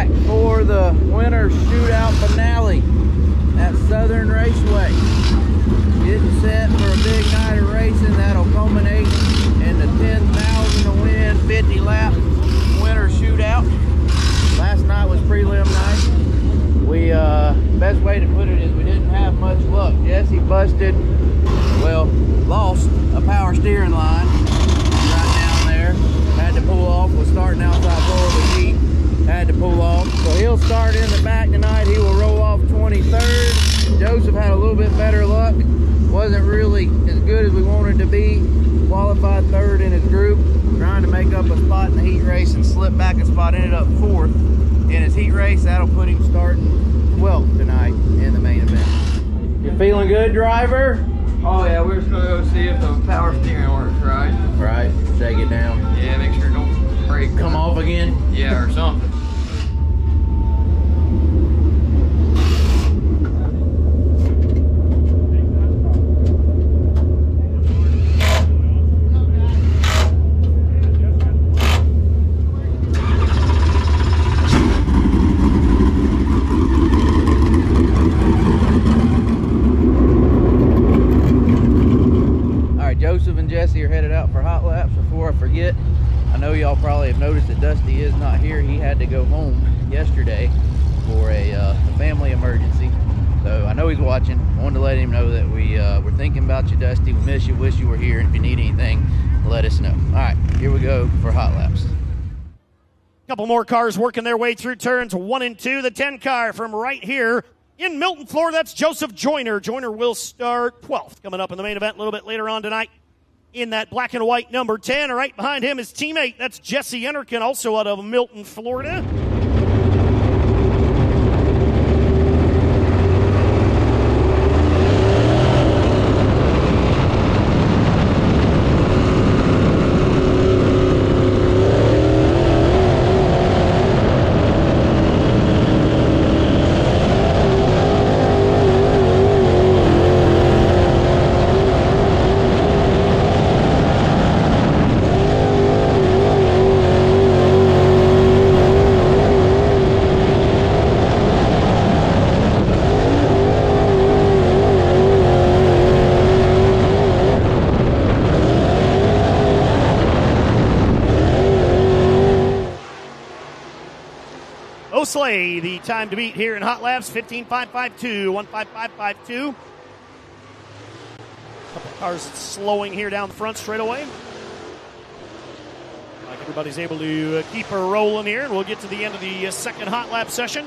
back for the winter shootout finale at Southern Raceway. Getting set for a big night of racing that'll culminate in the 10,000 to win 50 lap winter shootout. Last night was prelim night. We best way to put it is we didn't have much luck. Jesse busted, well, lost a power steering line right down there. Had to pull off. Was starting outside Florida heat. Had to pull off. So he'll start in the back tonight. He will roll off 23rd. Joseph had a little bit better luck. Wasn't really as good as we wanted to be. Qualified third in his group. Trying to make up a spot in the heat race and slip back a spot. Ended up fourth in his heat race. That'll put him starting 12th tonight in the main event. You feeling good, driver? Oh yeah, we're just gonna go see if the power steering works, right? Right, shake it down. Yeah, make sure it don't break. Come off again? Yeah, or something. Jesse are headed out for hot laps. Before I forget, I know y'all probably have noticed that Dusty is not here. He had to go home yesterday for a family emergency. So I know he's watching. I wanted to let him know that we're thinking about you, Dusty. We miss you, wish you were here. And if you need anything, let us know. All right, here we go for hot laps. Couple more cars working their way through turns 1 and 2. The 10 car from right here in Milton, Florida. That's Joseph Joyner. Joyner will start 12th coming up in the main event a little bit later on tonight. In that black and white number 10, right behind him is teammate, that's Jesse Ennerkin, also out of Milton, Florida. Bosley, the time to beat here in hot laps, 15.552, 1.5552. Couple cars slowing here down the front straight away. Like everybody's able to keep her rolling here, and we'll get to the end of the second hot lap session.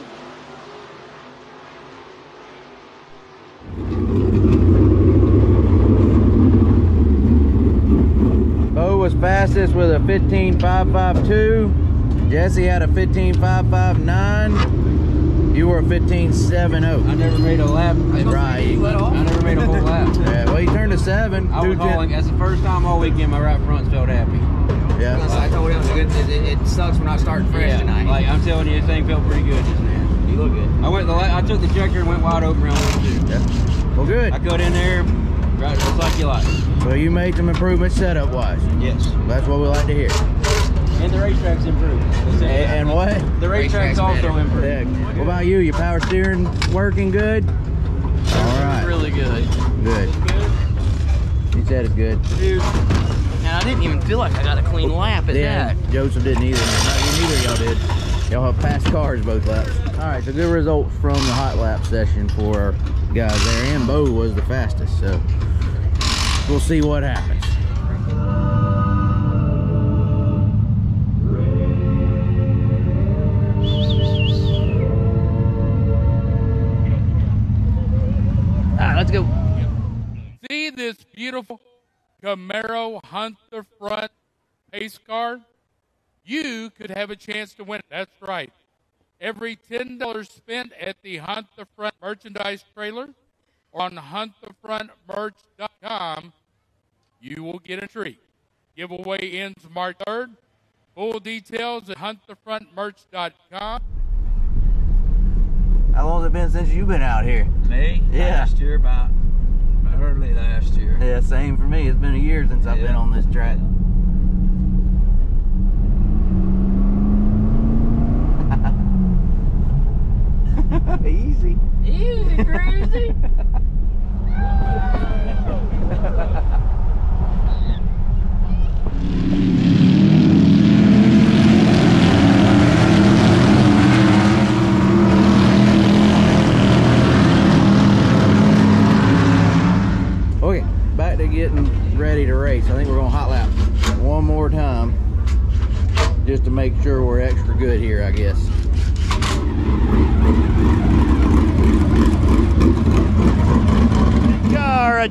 Bo was fastest with a 15.552. Jesse had a 15.559. You were a 15.70. I never made a lap. Right. I never made a whole lap. Yeah, well, he turned a 7. I was hauling. That's the first time all weekend my right front's felt happy. Yeah. I told him it sucks when I start fresh tonight. Like, I'm telling you, this thing felt pretty good just now. You look good. I took the checker and went wide open around 1-2. Yeah. Well, good. I got in there right just like you like. So you made some improvements setup-wise. Yes. That's what we like to hear. And the racetrack's improved. And what? The racetrack's also improved. Yeah. What about you? Your power steering working good? All right. Really good. Good. You said it's good. Dude. And I didn't even feel like I got a clean lap at that. Joseph didn't either. No, neither y'all did. Y'all have passed cars both laps. All right, so good results from the hot lap session for our guys there. And Bo was the fastest, so we'll see what happens. Go. See this beautiful Camaro Hunt the Front pace car? You could have a chance to win it. That's right. Every $10 spent at the Hunt the Front merchandise trailer or on huntthefrontmerch.com, you will get a treat. Giveaway ends March 3rd. Full details at huntthefrontmerch.com. How long has it been since you've been out here? Me? Yeah. Last year, about early last year. Yeah, same for me. It's been a year since I've been on this track. easy, crazy. Okay, back to getting ready to race. I think we're gonna hot lap one more time just to make sure we're extra good here, I guess.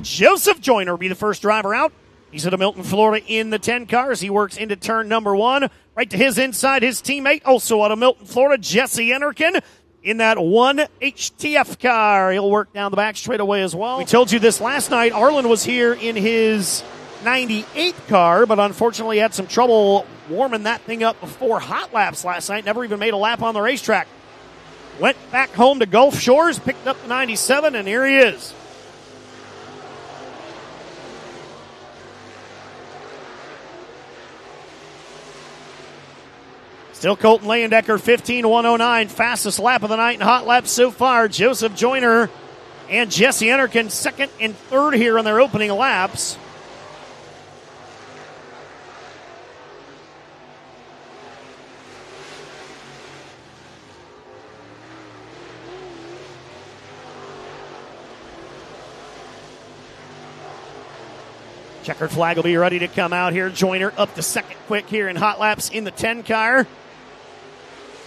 Joseph Joyner will be the first driver out. He's out of Milton, Florida in the 10 cars. He works into turn number one. Right to his inside, his teammate, also out of Milton, Florida, Jesse Ennerkin in that one HTF car. He'll work down the back straightaway as well. We told you this last night. Arlen was here in his 98 car, but unfortunately had some trouble warming that thing up before hot laps last night. Never even made a lap on the racetrack. Went back home to Gulf Shores, picked up the 97, and here he is. Still Colton Leyendecker, 15.109, fastest lap of the night and hot laps so far. Joseph Joyner and Jesse Ennerkin second and third here on their opening laps. Checkered flag will be ready to come out here. Joyner up to second quick here in hot laps in the 10 car.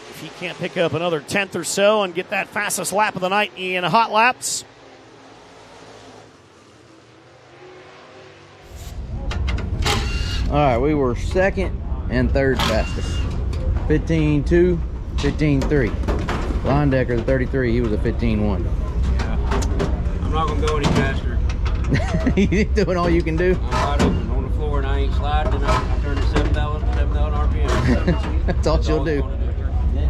If he can't pick up another 10th or so and get that fastest lap of the night in hot laps. All right, we were second and third fastest. 15.2, 15.3. Leyendecker, the 33, he was a 15.1. Yeah, I'm not going to go any faster. You doing all you can do? I'm wide open on the floor and I ain't sliding, and I turned to 7,000 RPM. That's all she'll do.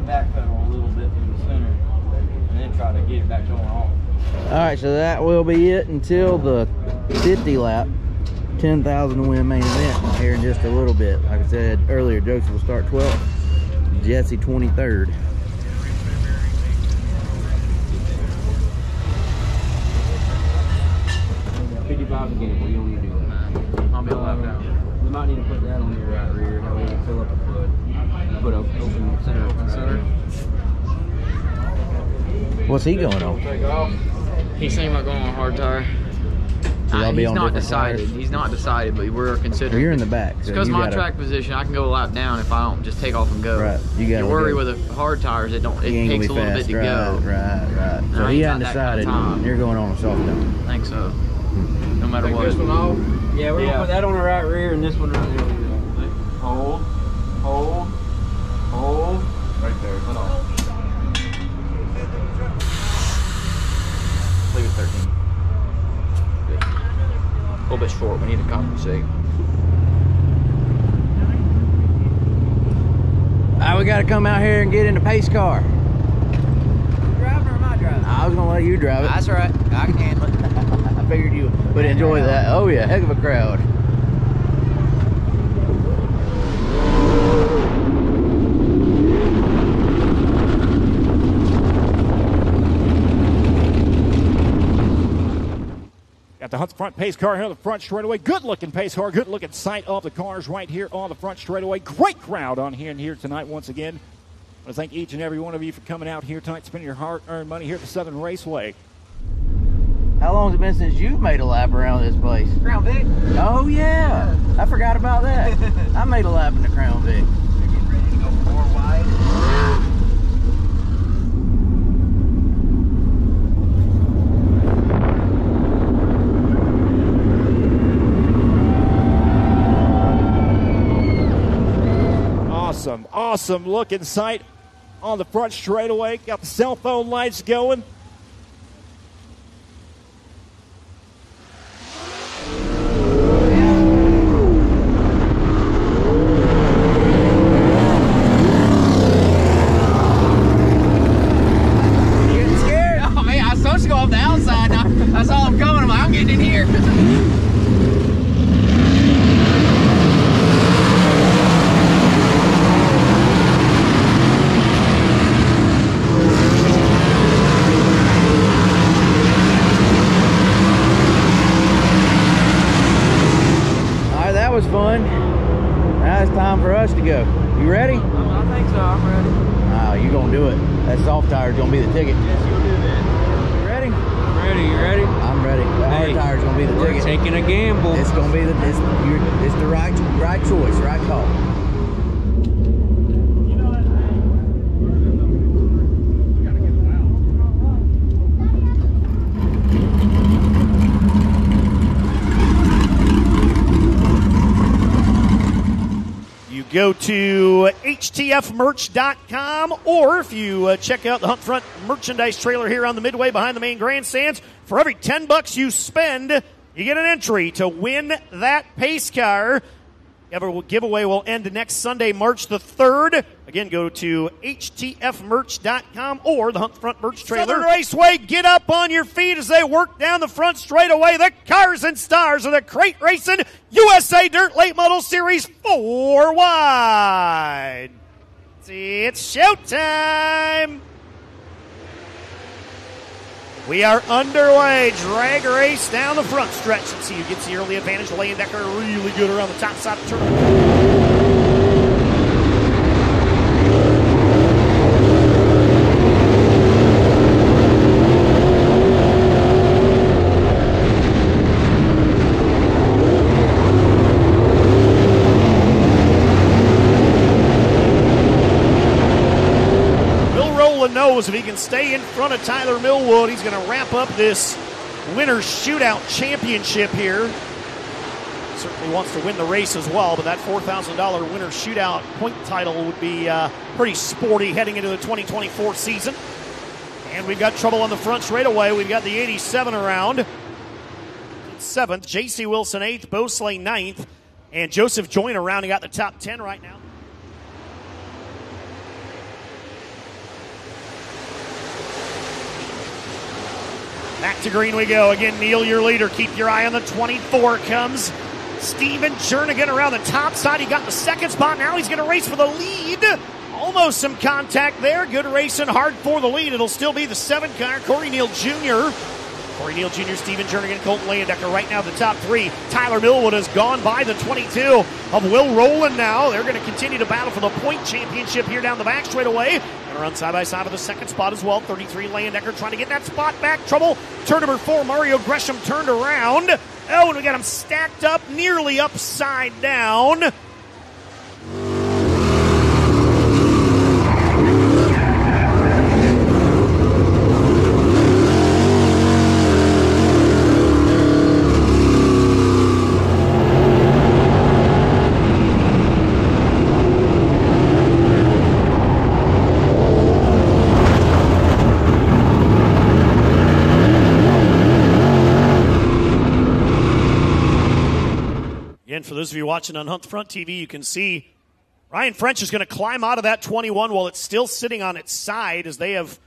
Backpedal a little bit from the center and then try to get it back going on. All right, so that will be it until the 50 lap 10,000 to win main event here in just a little bit. Like I said earlier, Joseph will start 12th, Jesse 23rd. $55 a game. What do you want to do? I'll be alive now. You might need to put that on your right rear. That way you can fill up the foot. Put open center, open center. What's he going on? He seemed like going on a hard tire. So he's not decided. Tires? He's not decided, but we're considering. Well, you're in the back. It's because so my track position, I can go a lap down if I don't just take off and go. Right. You worry with the hard tires, it takes a little bit to go. Right. So he hadn't decided. Kind of you're going on a soft down. I think so. No matter what. This one off? Yeah, we're gonna put that on the right rear and this one right there. Hold. Hold. Hold. Right there. Hold on. Leave it 13. Good. A little bit short. We need to compensate. All right, we got to come out here and get in the pace car. Driving or am I driving? I was going to let you drive it. That's all right. I can handle it. I figured you would enjoy that. Oh, yeah. Heck of a crowd. Got the Hunt's front pace car here on the front straightaway. Good-looking pace car, good-looking sight of the cars right here on the front straightaway. Great crowd on here and here tonight once again. I want to thank each and every one of you for coming out here tonight, spending your hard-earned money here at the Southern Raceway. How long has it been since you've made a lap around this place? Crown Vic. Oh, yeah. I forgot about that. I made a lap in the Crown Vic. They're getting ready to go four wide. Awesome, awesome looking sight on the front straightaway. Got the cell phone lights going. Getting scared. Oh man, I was supposed to go off the outside. I saw him coming. I'm getting in here. That soft tire is going to be the ticket. Yes, you'll do that. You ready? I'm ready. You ready? I'm ready. The hard tire is going to be the ticket. We're taking a gamble. It's going to be the, it's the right choice, right call. Go to htfmerch.com, or if you check out the Hunt Front merchandise trailer here on the midway behind the main grandstands, for every $10 you spend, you get an entry to win that pace car. The giveaway will end next Sunday, March the 3rd. Again, go to htfmerch.com or the Hunt Front merch trailer. Southern Raceway, get up on your feet as they work down the front straightaway. The cars and stars of the Crate Racing USA Dirt Late Model Series 4 wide. It's showtime. We are underway. Drag race down the front stretch and see who gets the early advantage. Leyendecker really good around the top side of the turn. Bill Rowland knows if he can stay in front of Tyler Millwood, he's going to wrap up this winner's shootout championship here. Certainly wants to win the race as well, but that $4,000 winner's shootout point title would be pretty sporty heading into the 2024 season. And we've got trouble on the front straightaway. We've got the 87 around. 7th, J.C. Wilson 8th, Bosley 9th, and Joseph Joyner rounding out the top 10 right now. Back to green we go. Again, Neil, your leader. Keep your eye on the 24 comes Stephen Jernigan around the top side. He got the second spot. Now he's going to race for the lead. Almost some contact there. Good racing, hard for the lead. It'll still be the 7 car, Corey Neal Jr. Corey Neal Jr., Stephen Jernigan, Colton Leyendecker right now the top 3. Tyler Millwood has gone by the 22 of Will Rowland now. They're going to continue to battle for the point championship here down the back straightaway. Run side by side with the second spot as well. 33 Leyendecker trying to get that spot back. Trouble. Turn number 4. Mario Gresham turned around. Oh, and we got him stacked up, nearly upside down. For those of you watching on Hunt the Front TV, you can see Ryan French is going to climb out of that 21 while it's still sitting on its side, as they have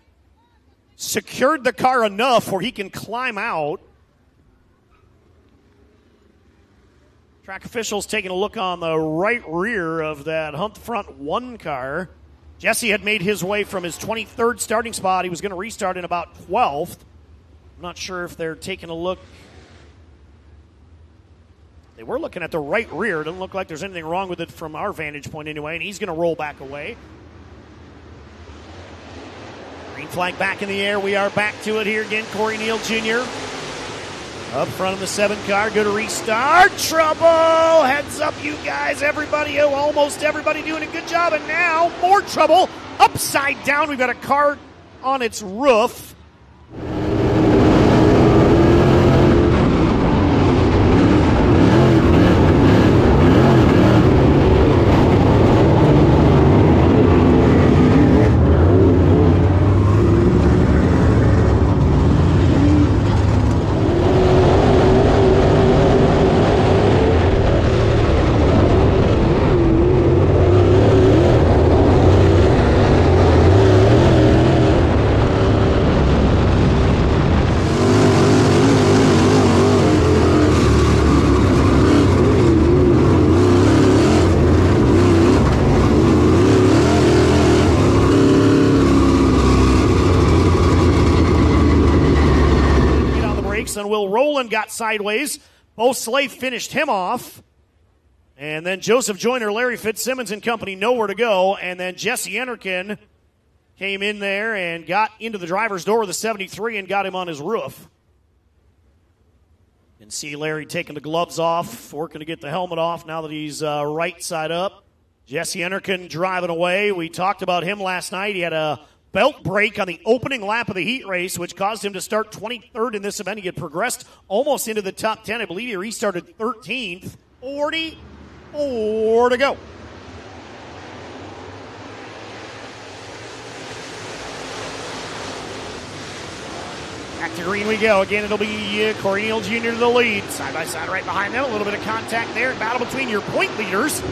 secured the car enough where he can climb out. Track officials taking a look on the right rear of that Hunt the Front 1 car. Jesse had made his way from his 23rd starting spot. He was going to restart in about 12th. I'm not sure if they're taking a look. They were looking at the right rear. Doesn't look like there's anything wrong with it from our vantage point anyway, and he's going to roll back away. Green flag back in the air. We are back to it here again. Corey Neal Jr. up front of the 7 car. Good restart. Trouble. Heads up, you guys. Everybody, almost everybody doing a good job, and now more trouble. Upside down. We've got a car on its roof. Will Rowland got sideways. Bosley finished him off. And then Joseph Joyner, Larry Fitzsimmons and company, nowhere to go. And then Jesse Ennerkin came in there and got into the driver's door of the 73 and got him on his roof. You can see Larry taking the gloves off, working to get the helmet off now that he's right side up. Jesse Ennerkin driving away. We talked about him last night. He had a belt break on the opening lap of the heat race, which caused him to start 23rd in this event. He had progressed almost into the top 10. I believe he restarted 13th. 44 to go. Back to green we go. Again, it'll be Corey Neal Jr. to the lead. Side by side right behind them. A little bit of contact there. Battle between your point leaders.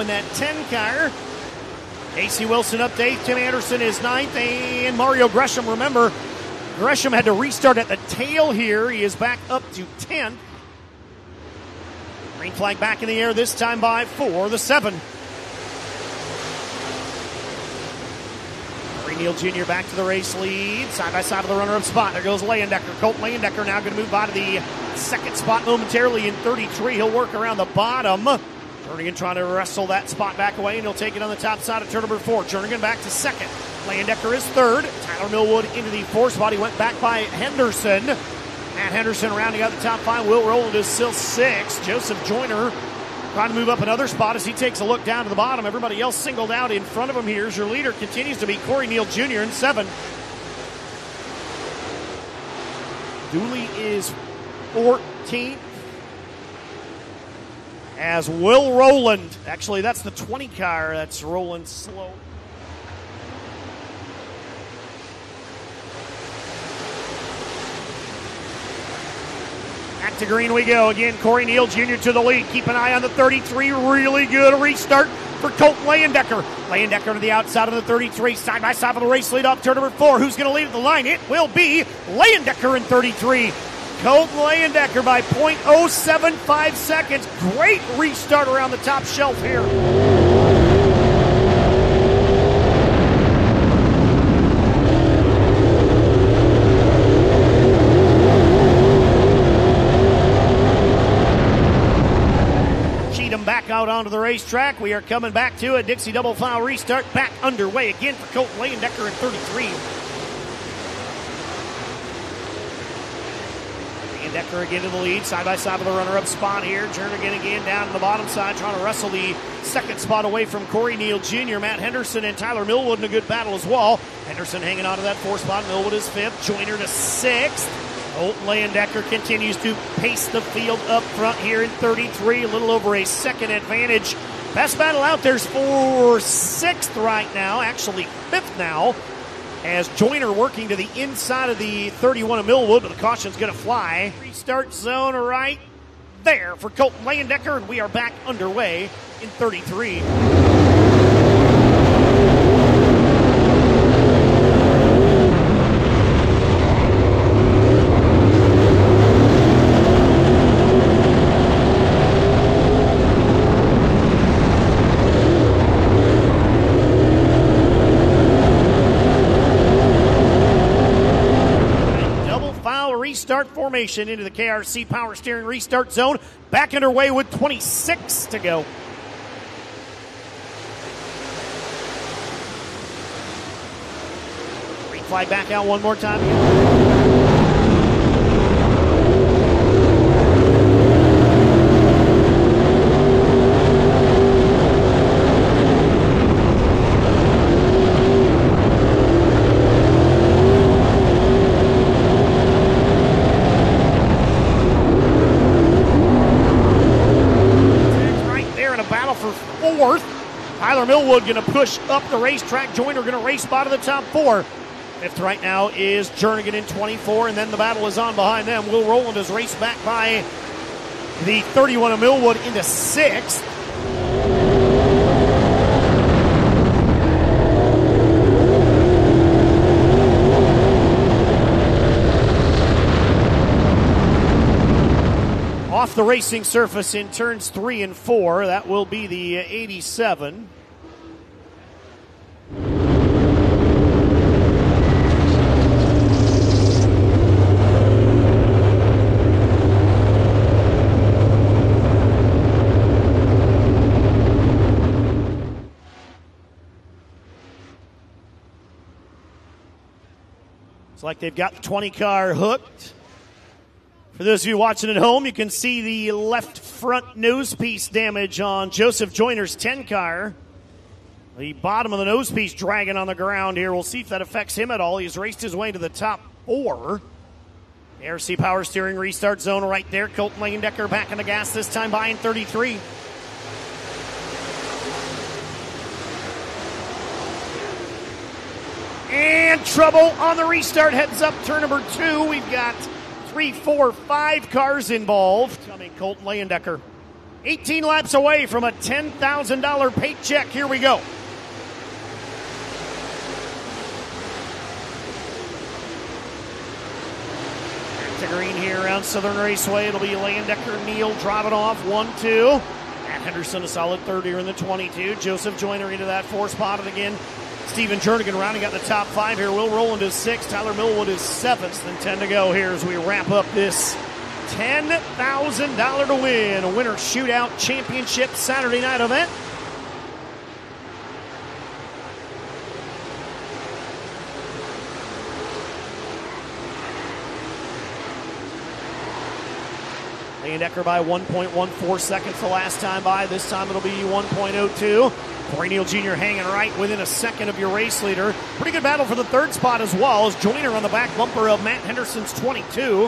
In that 10 car. J.C. Wilson up to 8th. Tim Anderson is 9th. And Mario Gresham, remember, Gresham had to restart at the tail here. He is back up to 10th. Green flag back in the air this time by for the 7. Corey Neal Jr. back to the race lead. Side by side of the runner-up spot. There goes Leyendecker. Colton Leyendecker now going to move by to the second spot momentarily in 33. He'll work around the bottom. Jernigan trying to wrestle that spot back away, and he'll take it on the top side of turn number 4. Jernigan back to second. Leyendecker is third. Tyler Millwood into the fourth spot. He went back by Henderson. Matt Henderson rounding out the top 5. Will Rowland is still 6th. Joseph Joyner trying to move up another spot as he takes a look down to the bottom. Everybody else singled out in front of him here as your leader continues to be Corey Neal Jr. in 7th. Dooley is 14th. As Will Rowland, actually that's the 20 car, that's Rowland slow. Back to green we go again, Corey Neal Jr. to the lead. Keep an eye on the 33, really good restart for Colton Leyendecker. Leyendecker to the outside of the 33, side by side of the race lead off turn number 4. Who's going to lead at the line? It will be Leyendecker in 33. Colton Leyendecker by 0.075 seconds. Great restart around the top shelf here. Cheatham back out onto the racetrack. We are coming back to a Dixie double file restart. Back underway again for Colton Leyendecker in 33. Leyendecker again to the lead, side by side with the runner-up spot here. Jernigan again down to the bottom side, trying to wrestle the second spot away from Corey Neal Jr. Matt Henderson and Tyler Millwood in a good battle as well. Henderson hanging on to that 4th spot. Millwood is 5th. Joyner to 6th. Colton Leyendecker continues to pace the field up front here in 33, a little over a second advantage. Best battle out there's for 6th right now, actually 5th now, as Joyner working to the inside of the 31 of Millwood, but the caution's going to fly. Restart zone right there for Colton Leyendecker, and we are back underway in 33. Start formation into the KRC power steering restart zone. Back underway with 26 to go. Green flag back out one more time. Millwood going to push up the racetrack. Joyner going to race by to the top 4. Fifth right now is Jernigan in 24, and then the battle is on behind them. Will Rowland is raced back by the 31 of Millwood into 6th. Off the racing surface in turns 3 and 4. That will be the 87. It's like they've got the 20 car hooked. For those of you watching at home, you can see the left front nose piece damage on Joseph Joyner's 10 car. The bottom of the nose piece dragging on the ground here. We'll see if that affects him at all. He's raced his way to the top 4. ARC Power Steering restart zone right there. Colton Leyendecker back on the gas this time by in 33. And trouble on the restart. Heads up turn number 2. We've got 3, 4, 5 cars involved. Coming Colton Leyendecker. 18 laps away from a $10,000 paycheck. Here we go. Back to green here around Southern Raceway. It'll be Leyendecker, Neil driving off. 1, 2. Matt Henderson a solid third here in the 22. Joseph Joyner into that 4 spot, and again Stephen Jernigan rounding out the top 5 here. Will Rowland is 6th. Tyler Millwood is 7th. And 10 to go here as we wrap up this $10,000 to win. A winner shootout championship Saturday night event. Leyendecker by 1.14 seconds the last time by. This time it'll be 1.02. Corey Neal Jr. hanging right within a second of your race leader. Pretty good battle for the 3rd spot as well as Joyner on the back bumper of Matt Henderson's 22.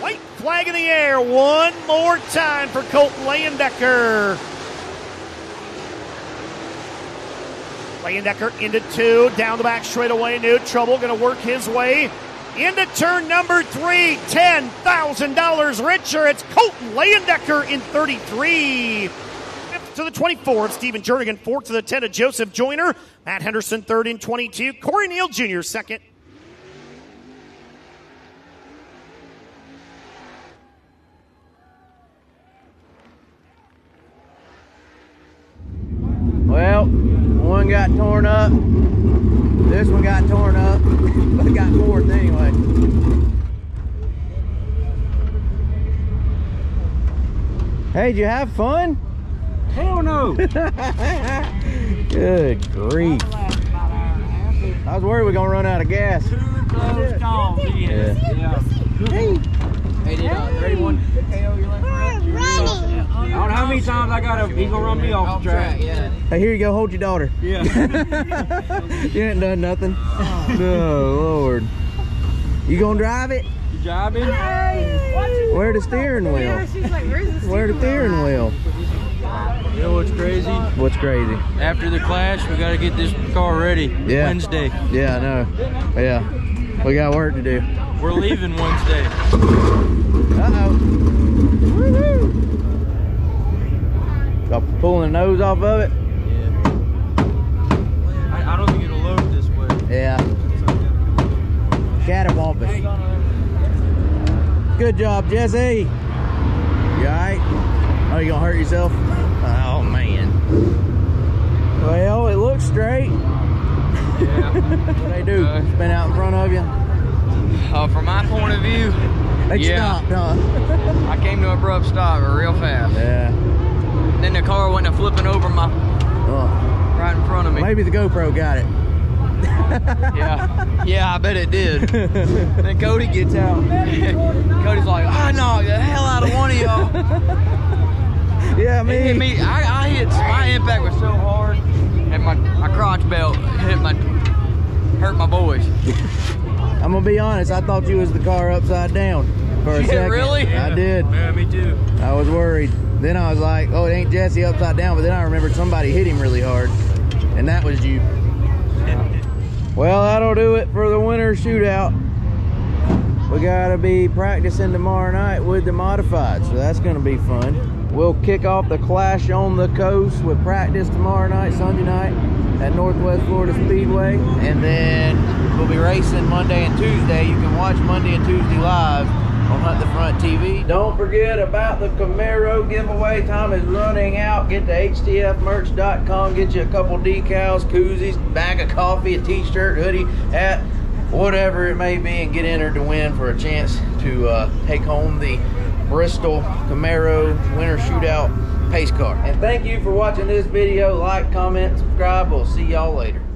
White flag in the air one more time for Colton Leyendecker. Leyendecker into 2, down the back straightaway. New trouble, going to work his way into turn number 3, $10,000 richer. It's Colton Leyendecker in 33. 5th to the 24 of Stephen Jernigan, 4th to the 10 of Joseph Joyner. Matt Henderson 3rd in 22, Corey Neal Jr. 2nd. Well, one got torn up. This one got torn up, but it got 4th anyway. Hey, did you have fun? Hell no. Good grief. I was worried we were going to run out of gas. Hey, did 31 KO your left front? I don't know how many times I got him. He's going to run me off the track. Yeah. Hey, here you go. Hold your daughter. Yeah. You ain't done nothing. Oh, Lord. You going to drive it? You drive it? Hey. Where the steering wheel? Yeah, she's like, where's the steering wheel? Where the steering wheel? You know what's crazy? What's crazy? After the clash, we got to get this car ready. Yeah. Wednesday. Yeah, I know. Yeah. We got work to do. We're leaving Wednesday. Uh-oh. Y'all pulling the nose off of it? Yeah. I don't think it'll load this way. Yeah. Catawampa. Hey. Good job, Jesse. You alright? Oh, you gonna hurt yourself? Oh, man. Well, it looks straight. Yeah. What they do? Spin out in front of you? From my point of view, it stopped, huh? I came to an abrupt stop real fast. Yeah. Then the car went flipping over my right in front of me. Maybe the GoPro got it. yeah, I bet it did. Then Cody gets out. Cody's like, I knocked the hell out of one of y'all. Yeah, me. It hit me. My impact was so hard, and my crotch belt hurt my boys. I'm gonna be honest. I thought you was the car upside down for a second. Really? I did. Yeah, me too. I was worried. Then I was like, oh, it ain't Jesse upside down, but then I remembered somebody hit him really hard, and that was you. Well, that'll do it for the winter shootout. We gotta be practicing tomorrow night with the modified, so that's gonna be fun. We'll kick off the Clash on the Coast with practice tomorrow night, Sunday night, at Northwest Florida Speedway. And then we'll be racing Monday and Tuesday. You can watch Monday and Tuesday live on Hunt the Front TV. Don't forget about the Camaro giveaway. Time is running out. Get to htfmerch.com. Get you a couple decals, koozies, bag of coffee, a t-shirt, hoodie, hat, whatever it may be, and get entered to win for a chance to take home the Bristol Camaro Winter Shootout pace car. And thank you for watching this video. Like, comment, subscribe. We'll see y'all later.